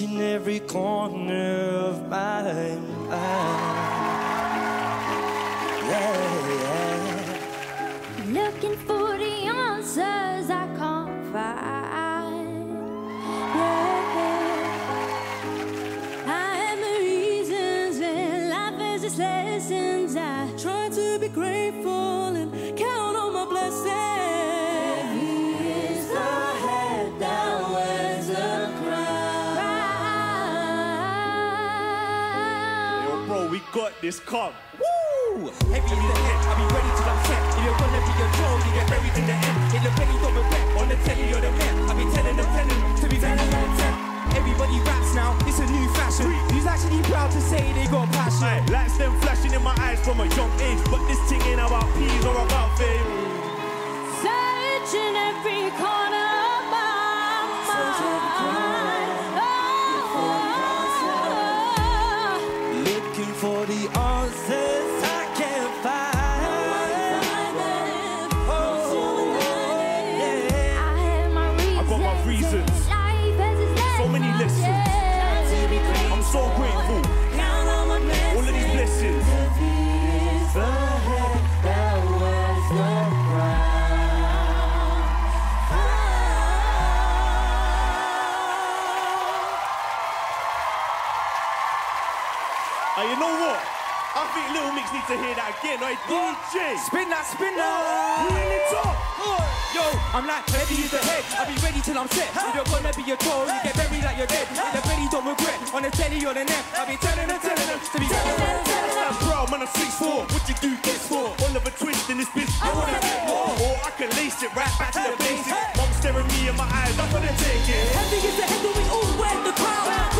each and every corner of my mind. Yeah. Looking for the answers I can't find. Yeah. I am the reasons when life is its lessons. I try to be grateful and count on my blessings. He is the head that wears the crown. Yo, bro, we got this. Come. Heavy in the head, I'll be ready till I'm set. If you're gonna be your job, you get buried in the end. In the penny, don't regret, on the telly or the pet. I'll be telling them, to be telling them, everybody raps now, it's a new fashion. Who's actually proud to say they got passion? Aye, lights them flashing in my eyes from a young age. But this thing ain't about peas or about fame. Searching every corner of my mind. Oh. Looking for the answers I can't find. I'm so grateful. All of these blessings. That was the crown. And you know what? I think Little Mix needs to hear that again, right? DJ! Spin that! Bring it up! Yo, I'm like heavy in the head, I'll be ready till I'm set. If you're gonna be your troll, you get buried like you're dead. In the penny, don't regret, on the telly or the net. I'll be telling them to be telling them. I'm proud, man, I'm 6'4". What you do this for? Oliver Twist in this bitch, I wanna get more. Or I can lace it right back to the basics. Mom staring me in my eyes, I'm gonna take it. Heavy is the head that we all wear the crown.